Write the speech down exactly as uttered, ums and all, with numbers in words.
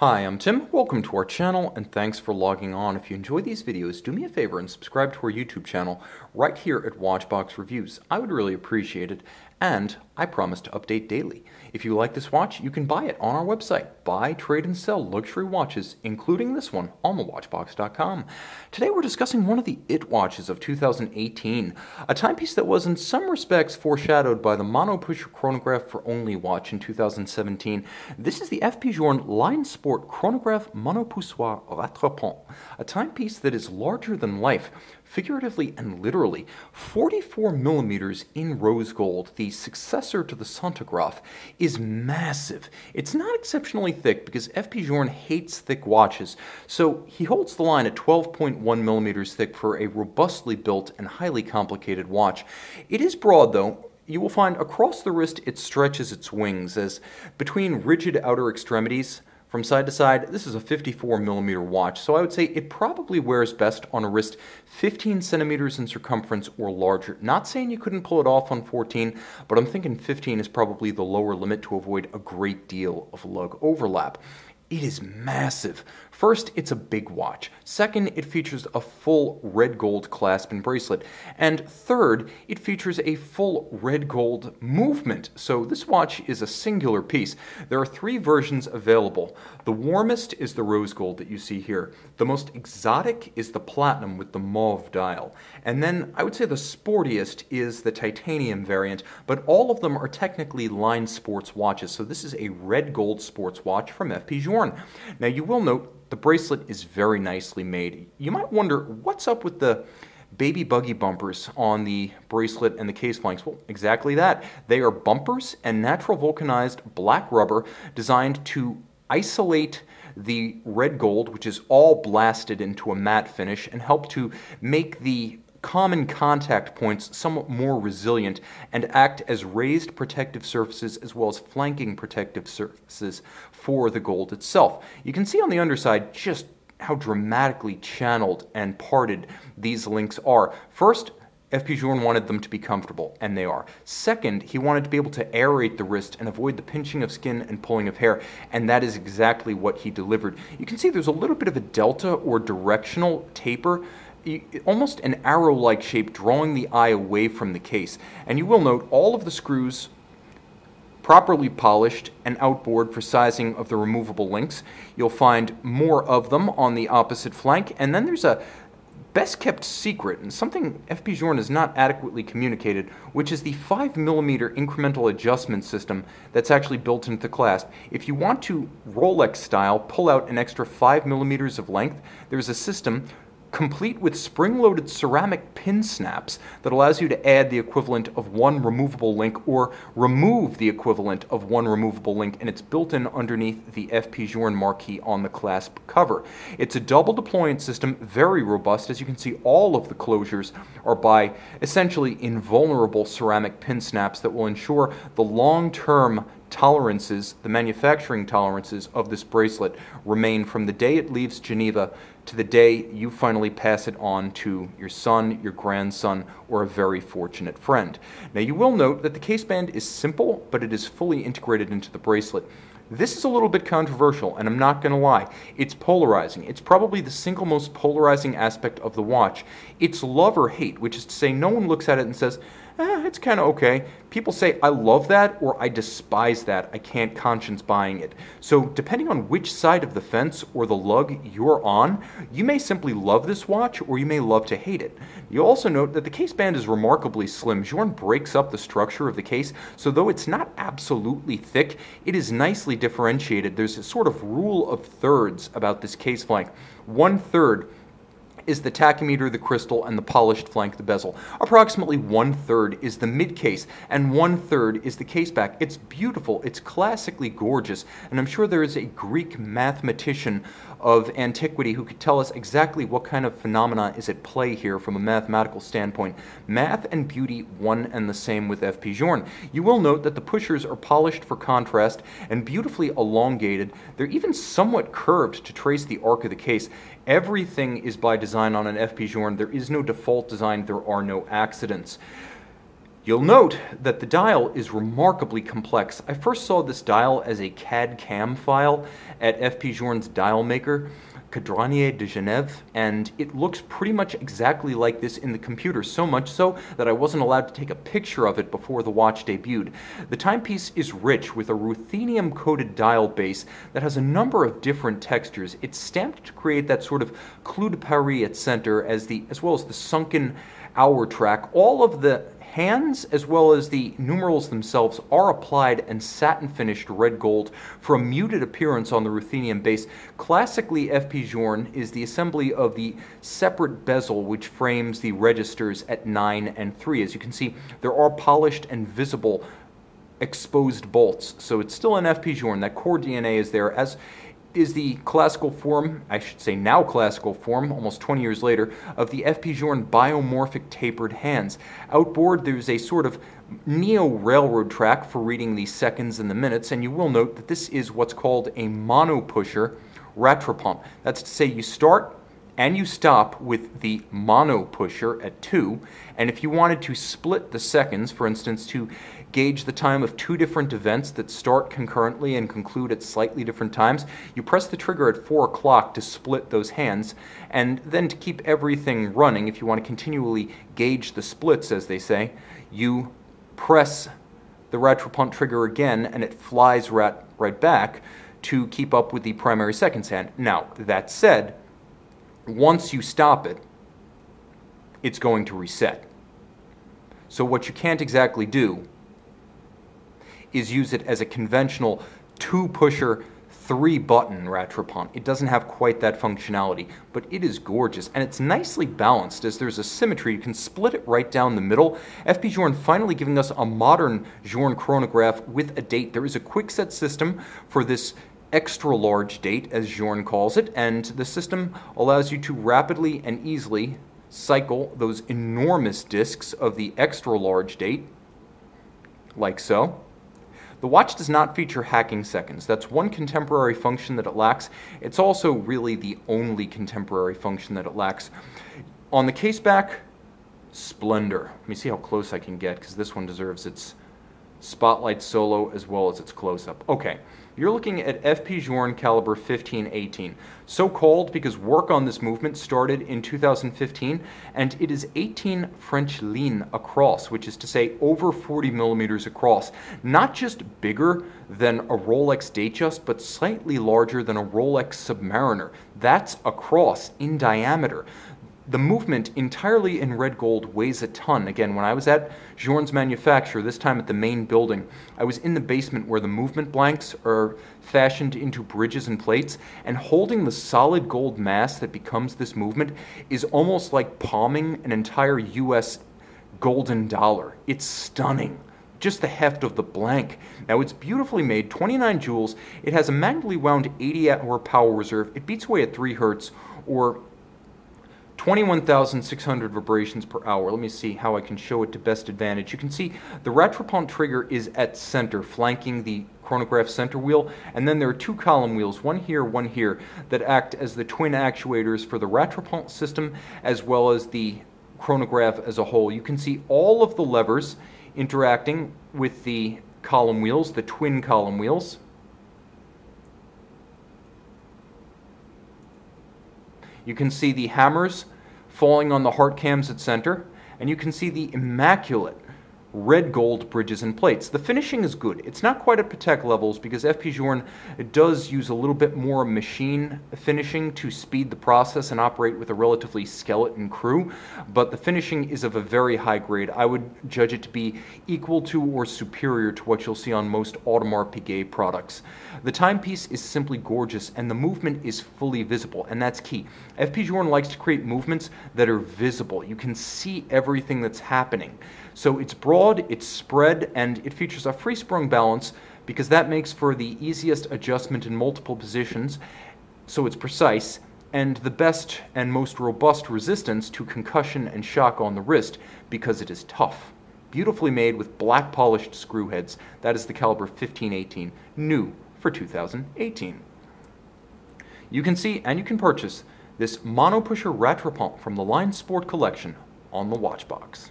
Hi, I'm Tim, welcome to our channel, and thanks for logging on. If you enjoy these videos, do me a favor and subscribe to our YouTube channel right here at Watchbox Reviews. I would really appreciate it, and I promise to update daily. If you like this watch, you can buy it on our website. Buy, trade, and sell luxury watches, including this one, on the watchbox dot com. Today we're discussing one of the It watches of two thousand eighteen, a timepiece that was in some respects foreshadowed by the monopusher chronograph for Only Watch in two thousand seventeen. This is the F P. Journe Line Sport Chronograph monopusher rattrapante, a timepiece that is larger than life, figuratively and literally, forty-four millimeters in rose gold. The successor to the Santograph is massive. It's not exceptionally thick because F P. Journe hates thick watches, so he holds the line at twelve point one millimeters thick for a robustly built and highly complicated watch. It is broad though. You will find across the wrist it stretches its wings as between rigid outer extremities. From side to side, this is a fifty-four millimeter watch, so I would say it probably wears best on a wrist fifteen centimeters in circumference or larger. Not saying you couldn't pull it off on fourteen, but I'm thinking fifteen is probably the lower limit to avoid a great deal of lug overlap. It is massive. First, it's a big watch. Second, it features a full red gold clasp and bracelet. And third, it features a full red gold movement. So this watch is a singular piece. There are three versions available. The warmest is the rose gold that you see here. The most exotic is the platinum with the mauve dial. And then I would say the sportiest is the titanium variant, but all of them are technically line sports watches. So this is a red gold sports watch from F P. Journe. Now you will note the bracelet is very nicely made. You might wonder what's up with the baby buggy bumpers on the bracelet and the case flanks. Well, exactly that. They are bumpers and natural vulcanized black rubber designed to isolate the red gold, which is all blasted into a matte finish, and help to make the common contact points somewhat more resilient and act as raised protective surfaces as well as flanking protective surfaces for the gold itself. You can see on the underside just how dramatically channeled and parted these links are. First, F P. Journe wanted them to be comfortable, and they are. Second, he wanted to be able to aerate the wrist and avoid the pinching of skin and pulling of hair, and that is exactly what he delivered. You can see there's a little bit of a delta or directional taper, almost an arrow-like shape drawing the eye away from the case. And you will note all of the screws properly polished and outboard for sizing of the removable links. You'll find more of them on the opposite flank. And then there's a best kept secret, and something F P. Journe has not adequately communicated, which is the five millimeter incremental adjustment system that's actually built into the clasp. If you want to Rolex style pull out an extra five millimeters of length, there's a system complete with spring-loaded ceramic pin snaps that allows you to add the equivalent of one removable link or remove the equivalent of one removable link, and it's built in underneath the F P. Journe marquee on the clasp cover. It's a double deployant system, very robust. As you can see, all of the closures are by essentially invulnerable ceramic pin snaps that will ensure the long-term tolerances, the manufacturing tolerances of this bracelet remain from the day it leaves Geneva to the day you finally pass it on to your son, your grandson, or a very fortunate friend. Now you will note that the caseband is simple, but it is fully integrated into the bracelet. This is a little bit controversial, and I'm not going to lie. It's polarizing. It's probably the single most polarizing aspect of the watch. It's love or hate, which is to say no one looks at it and says, eh, it's kind of okay. People say, I love that, or I despise that. I can't conscience buying it. So depending on which side of the fence or the lug you're on, you may simply love this watch, or you may love to hate it. You'll also note that the caseband is remarkably slim. Journe breaks up the structure of the case, so though it's not absolutely thick, it is nicely differentiated. There's a sort of rule of thirds about this case flank. One third is the tachymeter, the crystal, and the polished flank, the bezel. Approximately one-third is the mid-case, and one-third is the case back. It's beautiful, it's classically gorgeous, and I'm sure there is a Greek mathematician of antiquity who could tell us exactly what kind of phenomena is at play here from a mathematical standpoint. Math and beauty, one and the same with F P. Journe. You will note that the pushers are polished for contrast and beautifully elongated. They're even somewhat curved to trace the arc of the case. Everything is by design on an F P. Journe. There is no default design. There are no accidents. You'll note that the dial is remarkably complex. I first saw this dial as a C A D C A M file at F P. Journe's dial maker, Cadranier de Genève, and it looks pretty much exactly like this in the computer, so much so that I wasn't allowed to take a picture of it before the watch debuted. The timepiece is rich with a ruthenium-coated dial base that has a number of different textures. It's stamped to create that sort of Clou de Paris at center, as, the, as well as the sunken hour track. All of the hands, as well as the numerals themselves, are applied and satin-finished red gold for a muted appearance on the ruthenium base. Classically, F P. Journe is the assembly of the separate bezel which frames the registers at nine and three. As you can see, there are polished and visible exposed bolts, so it's still an F P. Journe. That core D N A is there, as is the classical form, I should say now classical form, almost twenty years later, of the F P. Journe biomorphic tapered hands. Outboard, there's a sort of neo-railroad track for reading the seconds and the minutes, and you will note that this is what's called a monopusher rattrapante. That's to say you start and you stop with the monopusher at two, and if you wanted to split the seconds, for instance, to gauge the time of two different events that start concurrently and conclude at slightly different times, you press the trigger at four o'clock to split those hands, and then to keep everything running, if you want to continually gauge the splits, as they say, you press the rattrapante trigger again, and it flies rat right back to keep up with the primary seconds hand. Now, that said, once you stop it, it's going to reset. So what you can't exactly do is use it as a conventional two-pusher, three-button rattrapante. It doesn't have quite that functionality, but it is gorgeous, and it's nicely balanced as there's a symmetry. You can split it right down the middle. F P. Journe finally giving us a modern Journe chronograph with a date. There is a quick-set system for this extra-large date, as Journe calls it, and the system allows you to rapidly and easily cycle those enormous discs of the extra-large date, like so. The watch does not feature hacking seconds. That's one contemporary function that it lacks. It's also really the only contemporary function that it lacks. On the case back, splendor. Let me see how close I can get, because this one deserves its spotlight solo as well as its close-up. Okay, you're looking at F P. Journe caliber fifteen eighteen. So called because work on this movement started in two thousand fifteen, and it is eighteen French lignes across, which is to say over forty millimeters across. Not just bigger than a Rolex Datejust, but slightly larger than a Rolex Submariner. That's across in diameter. The movement, entirely in red gold, weighs a ton. Again, when I was at Journe's manufacture, this time at the main building, I was in the basement where the movement blanks are fashioned into bridges and plates, and holding the solid gold mass that becomes this movement is almost like palming an entire U S golden dollar. It's stunning. Just the heft of the blank. Now, it's beautifully made, twenty-nine jewels. It has a manually wound eighty hour power reserve. It beats away at three hertz, or twenty-one thousand six hundred vibrations per hour. Let me see how I can show it to best advantage. You can see the rattrapante trigger is at center, flanking the chronograph center wheel, and then there are two column wheels, one here, one here, that act as the twin actuators for the rattrapante system as well as the chronograph as a whole. You can see all of the levers interacting with the column wheels, the twin column wheels. You can see the hammers falling on the heart cams at center, and you can see the immaculate red gold bridges and plates. The finishing is good. It's not quite at Patek levels because F P. Journe does use a little bit more machine finishing to speed the process and operate with a relatively skeleton crew, but the finishing is of a very high grade. I would judge it to be equal to or superior to what you'll see on most Audemars Piguet products. The timepiece is simply gorgeous, and the movement is fully visible, and that's key. F P. Journe likes to create movements that are visible. You can see everything that's happening. So it's broad, it's spread, and it features a free-sprung balance because that makes for the easiest adjustment in multiple positions, so it's precise, and the best and most robust resistance to concussion and shock on the wrist because it is tough. Beautifully made with black polished screw heads. That is the caliber fifteen eighteen, new for two thousand eighteen. You can see and you can purchase this monopusher rattrapante from the Line Sport collection on the Watchbox.